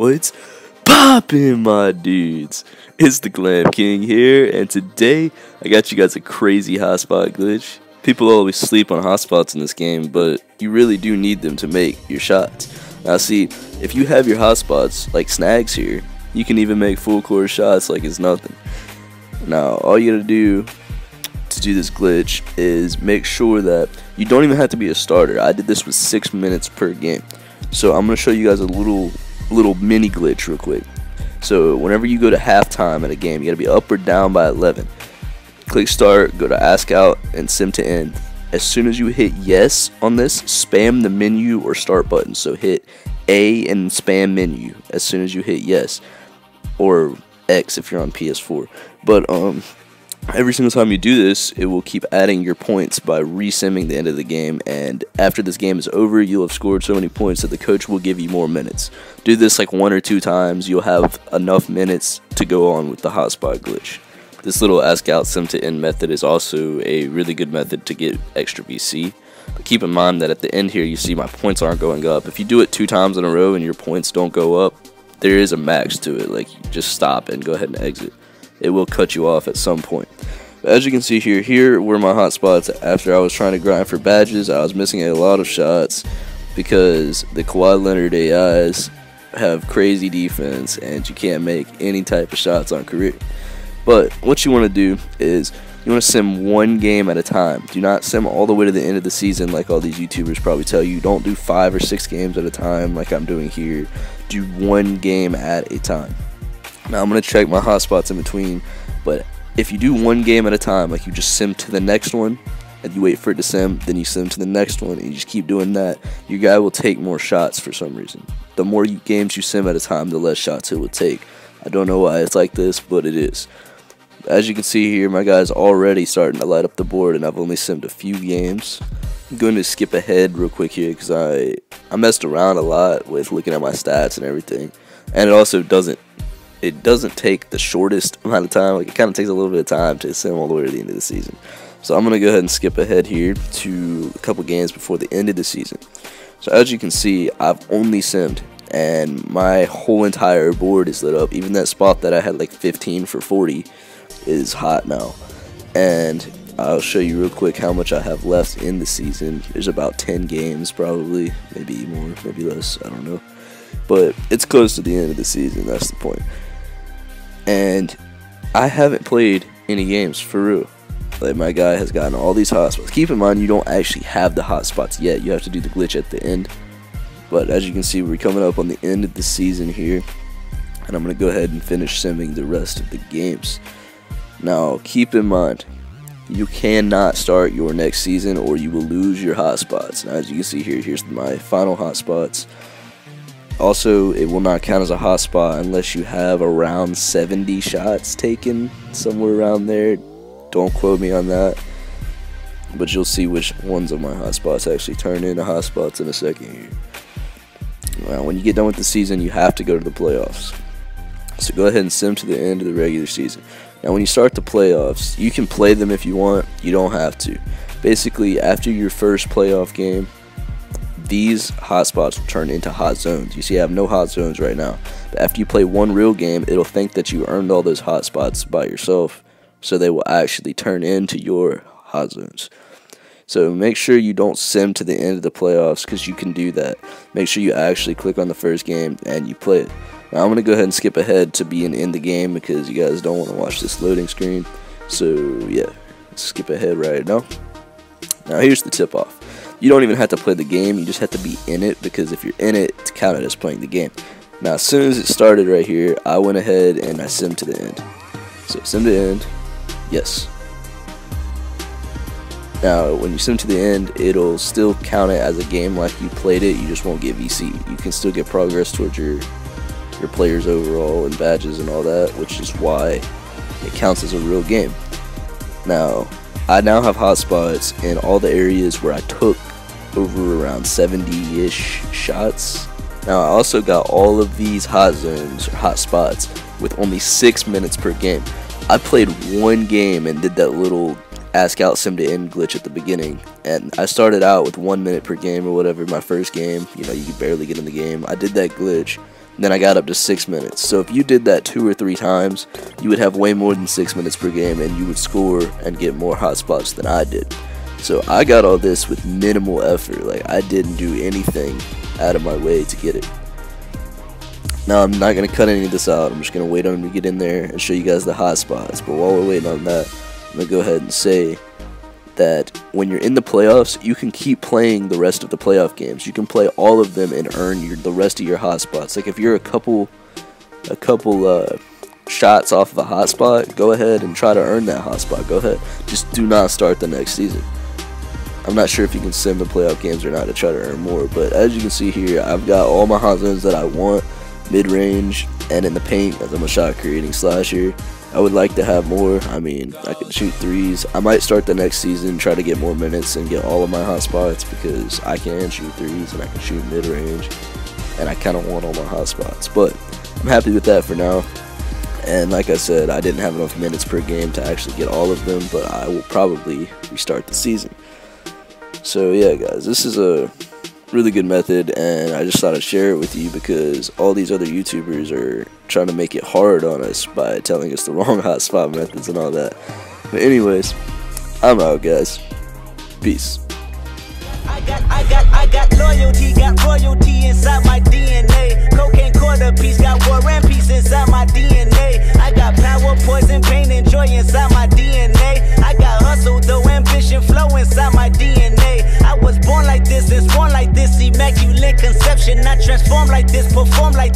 What's poppin', my dudes? It's the Glam King here, and today I got you guys a crazy hotspot glitch. People always sleep on hotspots in this game, but you really do need them to make your shots. Now see, if you have your hotspots like Snags here, you can even make full court shots like it's nothing. Now all you gotta do to do this glitch is make sure that you don't even have to be a starter. I did this with 6 minutes per game. So I'm gonna show you guys a little mini glitch real quick. So whenever you go to halftime in a game, you gotta be up or down by 11. Click start, go to ask out, and sim to end. As soon as you hit yes on this, spam the menu or start button. So hit A and spam menu as soon as you hit yes, or X if you're on PS4. But every single time you do this, it will keep adding your points by resimming the end of the game, and after this game is over, you'll have scored so many points that the coach will give you more minutes. Do this like 1 or 2 times, you'll have enough minutes to go on with the hotspot glitch. This little ask out sim to end method is also a really good method to get extra VC. But keep in mind that at the end here, you see my points aren't going up. If you do it 2 times in a row and your points don't go up, there is a max to it. Like, just stop and go ahead and exit. It will cut you off at some point. But as you can see here, were my hotspots after I was trying to grind for badges. I was missing a lot of shots because the Kawhi Leonard AIs have crazy defense and you can't make any type of shots on career. But what you want to do is you want to sim 1 game at a time. Do not sim all the way to the end of the season like all these YouTubers probably tell you. Don't do 5 or 6 games at a time like I'm doing here. Do 1 game at a time. Now I'm going to check my hotspots in between, but if you do 1 game at a time, like you just sim to the next one, and you wait for it to sim, then you sim to the next one, and you just keep doing that, your guy will take more shots for some reason. The more games you sim at a time, the less shots it will take. I don't know why it's like this, but it is. As you can see here, my guy's already starting to light up the board, and I've only simmed a few games. I'm going to skip ahead real quick here, because I messed around a lot with looking at my stats and everything, and it also doesn't take the shortest amount of time. Like, it kind of takes a little bit of time to sim all the way to the end of the season. So I'm going to go ahead and skip ahead here to a couple games before the end of the season. So as you can see, I've only simmed, and my whole entire board is lit up. Even that spot that I had like 15 for 40 is hot now. And I'll show you real quick how much I have left in the season. There's about 10 games probably, maybe more, maybe less, I don't know. But it's close to the end of the season, that's the point. And I haven't played any games, for real. Like, my guy has gotten all these hotspots. Keep in mind, you don't actually have the hotspots yet. You have to do the glitch at the end. But as you can see, we're coming up on the end of the season here. And I'm going to go ahead and finish simming the rest of the games. Now, keep in mind, you cannot start your next season or you will lose your hotspots. Now, as you can see here, here's my final hotspots. Also, it will not count as a hotspot unless you have around 70 shots taken, somewhere around there. Don't quote me on that, but you'll see which ones of my hotspots actually turn into hotspots in a second here. Now, when you get done with the season, you have to go to the playoffs. So go ahead and sim to the end of the regular season. Now, when you start the playoffs, you can play them if you want. You don't have to. Basically, after your first playoff game, these hotspots will turn into hot zones. You see, I have no hot zones right now. But after you play 1 real game, it'll think that you earned all those hotspots by yourself, so they will actually turn into your hot zones. So make sure you don't sim to the end of the playoffs, because you can do that. Make sure you actually click on the first game and you play it. Now I'm going to go ahead and skip ahead to being in the game, because you guys don't want to watch this loading screen. So yeah, let's skip ahead right now. Now here's the tip off. You don't even have to play the game, you just have to be in it, because if you're in it, it's counted as playing the game. Now, as soon as it started right here, I went ahead and I simmed to the end. So, sim to end, yes. Now, when you sim to the end, it'll still count it as a game like you played it, you just won't get VC. You can still get progress towards your players overall and badges and all that, which is why it counts as a real game. Now, I now have hotspots in all the areas where I took over around 70-ish shots. Now I also got all of these hot zones or hot spots with only 6 minutes per game. I played 1 game and did that little ask out sim to end glitch at the beginning, and I started out with 1 minute per game or whatever. My first game, you know, you could barely get in the game. I did that glitch. then I got up to 6 minutes. So if you did that 2 or 3 times, you would have way more than 6 minutes per game, and you would score and get more hot spots than I did. So I got all this with minimal effort. Like, I didn't do anything out of my way to get it. Now, I'm not going to cut any of this out. I'm just going to wait on him to get in there and show you guys the hot spots. But while we're waiting on that, I'm going to go ahead and say that when you're in the playoffs, you can keep playing the rest of the playoff games. You can play all of them and earn the rest of your hot spots. Like, if you're a couple shots off of a hot spot, go ahead and try to earn that hot spot. Go ahead. Just do not start the next season. I'm not sure if you can sim the playoff games or not to try to earn more, but as you can see here, I've got all my hot zones that I want, mid-range, and in the paint, as I'm a shot-creating slasher. I would like to have more. I mean, I could shoot threes. I might start the next season, try to get more minutes and get all of my hot spots, because I can shoot threes and I can shoot mid-range, and I kind of want all my hot spots. But I'm happy with that for now. And like I said, I didn't have enough minutes per game to actually get all of them, but I will probably restart the season. So yeah, guys, this is a really good method, and I just thought I'd share it with you because all these other YouTubers are trying to make it hard on us by telling us the wrong hot spot methods and all that. But anyways, I'm out, guys. Peace. I got loyalty, got royalty inside my DNA. Cocaine quarter piece, got war and peace inside my DNA. I got power, poison, pain, and joy inside my DNA. I got hustle, though, ambition, flow inside my DNA. I was born like this, born like this, immaculate conception. I transform like this, perform like this.